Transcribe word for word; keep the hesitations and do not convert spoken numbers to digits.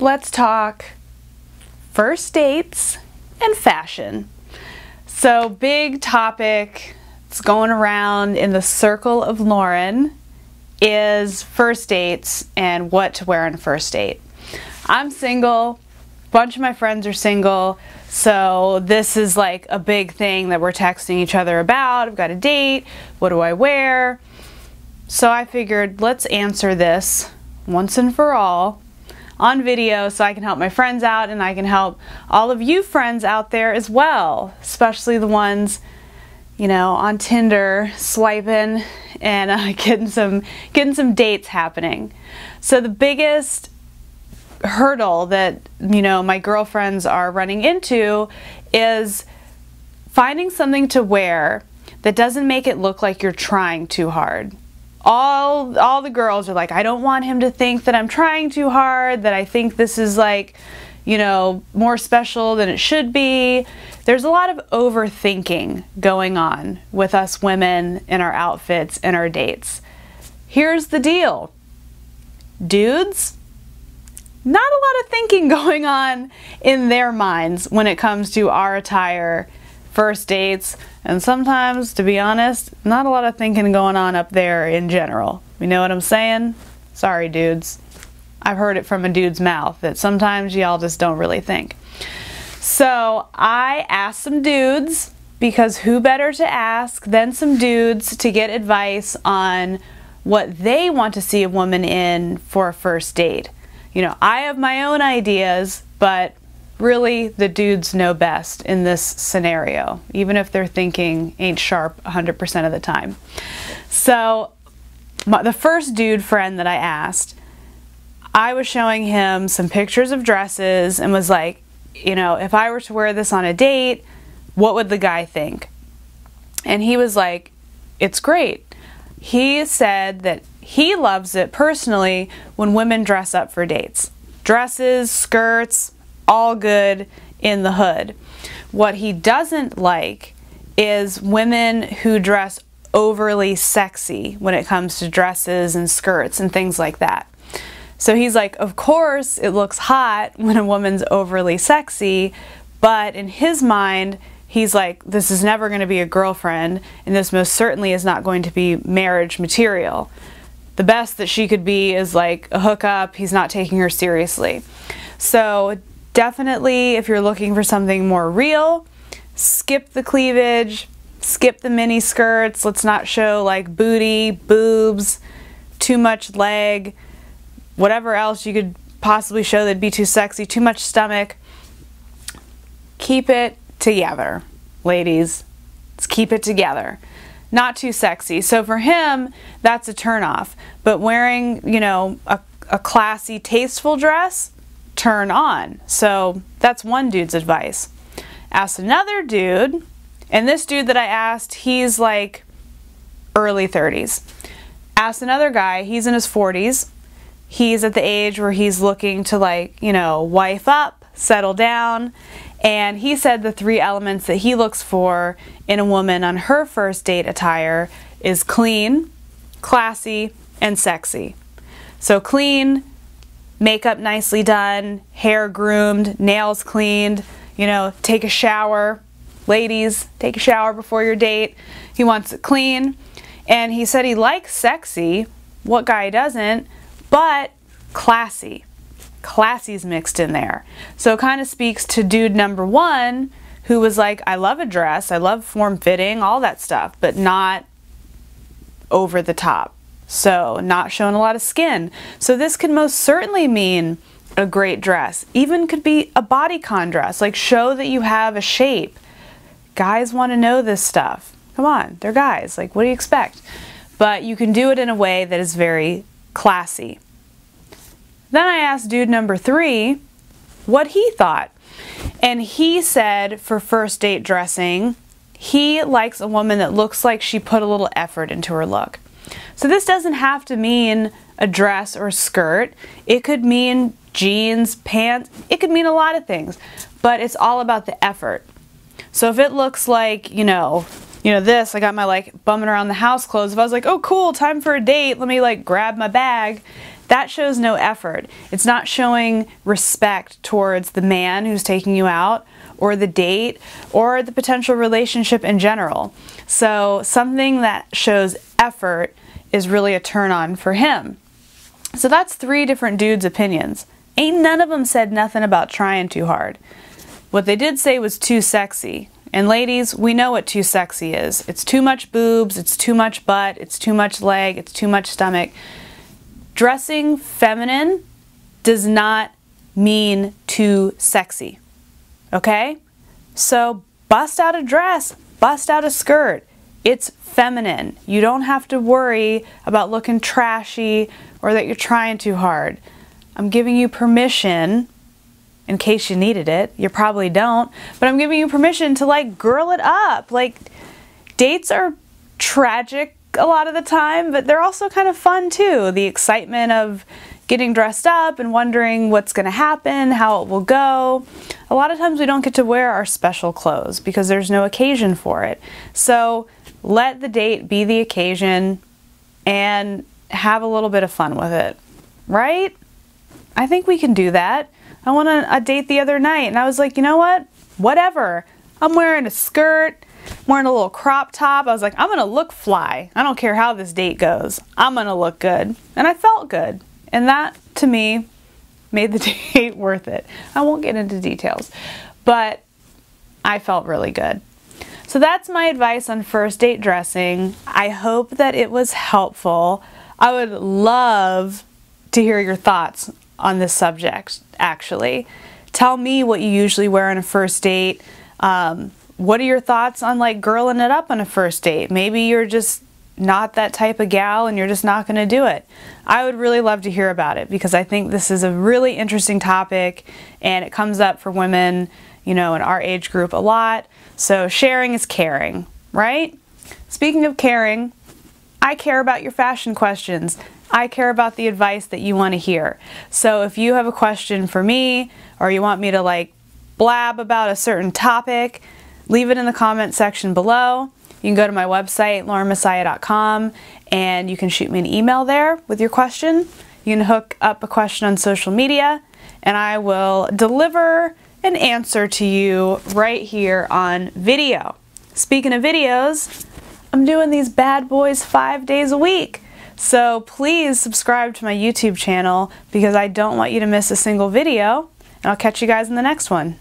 let's talk first dates and fashion. So, big topic that's going around in the circle of Lauren is first dates and what to wear on a first date. I'm single, a bunch of my friends are single, so this is like a big thing that we're texting each other about. I've got a date, what do I wear? So I figured let's answer this once and for all on video so I can help my friends out and I can help all of you friends out there as well, especially the ones, you know, on Tinder swiping and uh, getting some getting some dates happening. So the biggest hurdle that, you know, my girlfriends are running into is finding something to wear that doesn't make it look like you're trying too hard. All, all the girls are like, I don't want him to think that I'm trying too hard, that I think this is like, you know, more special than it should be. There's a lot of overthinking going on with us women in our outfits and our dates. Here's the deal. Dudes, not a lot of thinking going on in their minds when it comes to our attire, first dates, and sometimes, to be honest, not a lot of thinking going on up there in general. You know what I'm saying? Sorry, dudes. I've heard it from a dude's mouth that sometimes y'all just don't really think. So I asked some dudes, because who better to ask than some dudes to get advice on what they want to see a woman in for a first date. You know, I have my own ideas, but really, the dudes know best in this scenario, even if their thinking ain't sharp one hundred percent of the time. So, my, the first dude friend that I asked, I was showing him some pictures of dresses and was like, you know, if I were to wear this on a date, what would the guy think? And he was like, it's great. He said that he loves it personally when women dress up for dates. Dresses, skirts, all good in the hood. What he doesn't like is women who dress overly sexy when it comes to dresses and skirts and things like that. So he's like, of course it looks hot when a woman's overly sexy, but in his mind, he's like, this is never going to be a girlfriend, and this most certainly is not going to be marriage material. The best that she could be is like a hookup. He's not taking her seriously. So definitely, if you're looking for something more real, skip the cleavage, skip the mini skirts. Let's not show like booty, boobs, too much leg, whatever else you could possibly show that'd be too sexy, too much stomach. Keep it together, ladies. Let's keep it together. Not too sexy. So for him, that's a turnoff. But wearing, you know, a, a classy, tasteful dress, turn on. So that's one dude's advice. Asked another dude, and this dude that I asked, he's like early thirties. Asked another guy, he's in his forties. He's at the age where he's looking to, like, you know, wife up, settle down. And he said the three elements that he looks for in a woman on her first date attire is clean, classy, and sexy. So clean, makeup nicely done, hair groomed, nails cleaned, you know, take a shower. Ladies, take a shower before your date. He wants it clean. And he said he likes sexy, what guy doesn't, but classy. Classy's mixed in there. So it kind of speaks to dude number one, who was like, I love a dress, I love form-fitting, all that stuff, but not over the top. So not showing a lot of skin. So this could most certainly mean a great dress. Even could be a bodycon dress, like show that you have a shape. Guys want to know this stuff. Come on, they're guys, like what do you expect? But you can do it in a way that is very classy. Then I asked dude number three what he thought. And he said for first date dressing, he likes a woman that looks like she put a little effort into her look. So this doesn't have to mean a dress or skirt. It could mean jeans, pants. It could mean a lot of things, but it's all about the effort. So if it looks like, you know, you know this, I got my like bumming around the house clothes. If I was like, oh cool, time for a date. Let me like grab my bag. That shows no effort. It's not showing respect towards the man who's taking you out, or the date, or the potential relationship in general. So something that shows effort is really a turn-on for him. So that's three different dudes' opinions. Ain't none of them said nothing about trying too hard. What they did say was too sexy. And ladies, we know what too sexy is. It's too much boobs, it's too much butt, it's too much leg, it's too much stomach. Dressing feminine does not mean too sexy, okay? So bust out a dress, bust out a skirt. It's feminine. You don't have to worry about looking trashy or that you're trying too hard. I'm giving you permission, in case you needed it. You probably don't, but I'm giving you permission to like girl it up. Like, dates are tragic a lot of the time, but they're also kind of fun too. The excitement of getting dressed up and wondering what's gonna happen, how it will go. A lot of times we don't get to wear our special clothes because there's no occasion for it. So let the date be the occasion and have a little bit of fun with it, right? I think we can do that. I went on a date the other night and I was like, you know what? Whatever. I'm wearing a skirt, I'm wearing a little crop top. I was like, I'm gonna look fly. I don't care how this date goes. I'm gonna look good. And I felt good. And that, to me, made the date worth it. I won't get into details, but I felt really good. So that's my advice on first date dressing. I hope that it was helpful. I would love to hear your thoughts on this subject, actually. Tell me what you usually wear on a first date. Um, what are your thoughts on like girling it up on a first date? Maybe you're just not that type of gal and you're just not gonna do it. I would really love to hear about it because I think this is a really interesting topic and it comes up for women, you know, in our age group a lot. So sharing is caring, right? Speaking of caring, I care about your fashion questions. I care about the advice that you want to hear. So if you have a question for me or you want me to like blab about a certain topic, leave it in the comment section below. You can go to my website, lauren messiah dot com, and you can shoot me an email there with your question. You can hook up a question on social media and I will deliver an answer to you right here on video. Speaking of videos, I'm doing these bad boys five days a week. So please subscribe to my YouTube channel because I don't want you to miss a single video, and I'll catch you guys in the next one.